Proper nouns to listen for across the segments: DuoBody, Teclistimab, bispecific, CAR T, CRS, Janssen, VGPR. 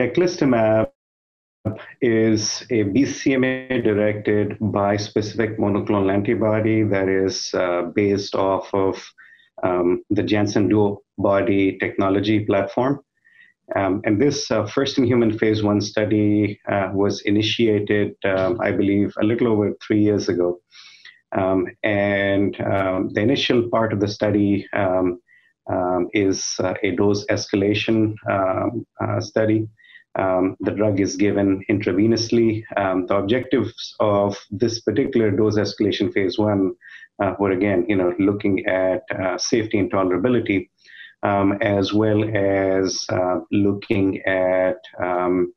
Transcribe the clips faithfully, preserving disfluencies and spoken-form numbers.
Teclistimab is a B C M A-directed bispecific monoclonal antibody that is uh, based off of um, the Janssen DuoBody technology platform. Um, and this uh, first-in-human phase one study uh, was initiated, um, I believe, a little over three years ago. Um, and um, the initial part of the study um, um, is uh, a dose escalation um, uh, study. Um, the drug is given intravenously. Um, the objectives of this particular dose escalation phase one uh, were, again, you know, looking at uh, safety and tolerability, um, as well as uh, looking at um,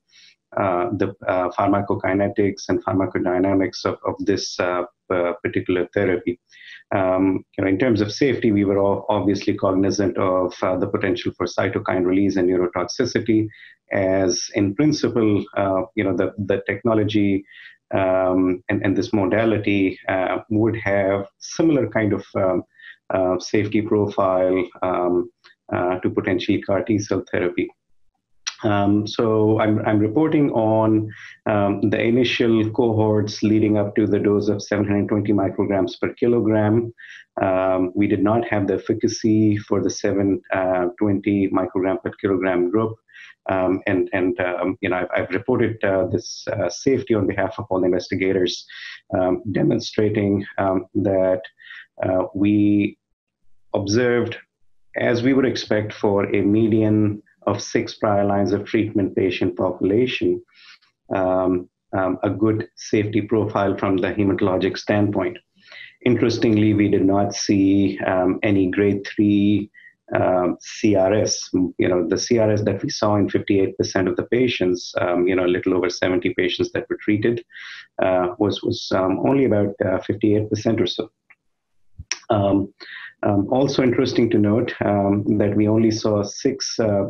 uh, the uh, pharmacokinetics and pharmacodynamics of, of this uh, particular therapy. Um, you know, in terms of safety, we were all obviously cognizant of uh, the potential for cytokine release and neurotoxicity, as in principle, uh, you know, the, the technology um, and, and this modality uh, would have similar kind of um, uh, safety profile um, uh, to potentially CAR T cell therapy. Um, so I'm, I'm reporting on um, the initial cohorts leading up to the dose of seven hundred twenty micrograms per kilogram. Um, we did not have the efficacy for the seven hundred twenty microgram per kilogram group. Um, and, and um, you know, I've, I've reported uh, this uh, safety on behalf of all the investigators, um, demonstrating um, that uh, we observed, as we would expect for a median of six prior lines of treatment patient population, um, um, a good safety profile from the hematologic standpoint. Interestingly, we did not see um, any grade three um, C R S. You know, the C R S that we saw in fifty-eight percent of the patients, um, you know, a little over seventy patients that were treated, uh, was, was um, only about uh, fifty-eight percent or so. Um, um, also interesting to note um, that we only saw six uh,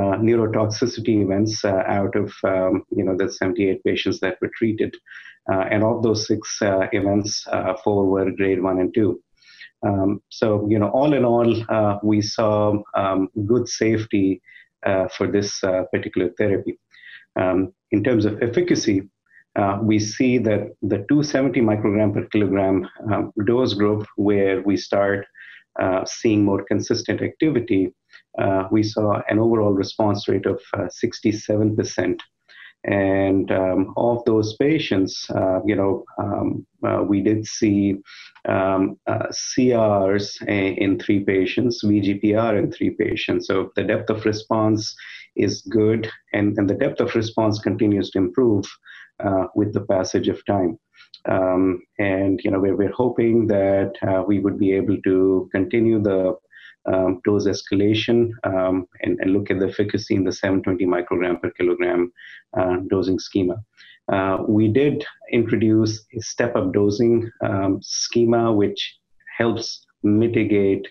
Uh, neurotoxicity events uh, out of um, you know, the seventy-eight patients that were treated, uh, and of those six uh, events, uh, four were grade one and two. Um, so you know, all in all, uh, we saw um, good safety uh, for this uh, particular therapy. Um, in terms of efficacy, uh, we see that the two hundred seventy microgram per kilogram um, dose group, where we start uh, seeing more consistent activity, Uh, we saw an overall response rate of uh, sixty-seven percent, and um, of those patients, uh, you know, um, uh, we did see um, uh, C Rs in three patients, V G P R in three patients. So the depth of response is good, and, and the depth of response continues to improve uh, with the passage of time. Um, and you know, we're, we're hoping that uh, we would be able to continue the Um, dose escalation um, and, and look at the efficacy in the seven hundred twenty microgram per kilogram uh, dosing schema. Uh, we did introduce a step-up dosing um, schema, which helps mitigate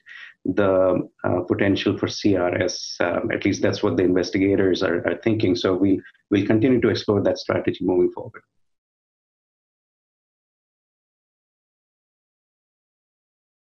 the uh, potential for C R S. Um, at least that's what the investigators are, are thinking. So we will continue to explore that strategy moving forward.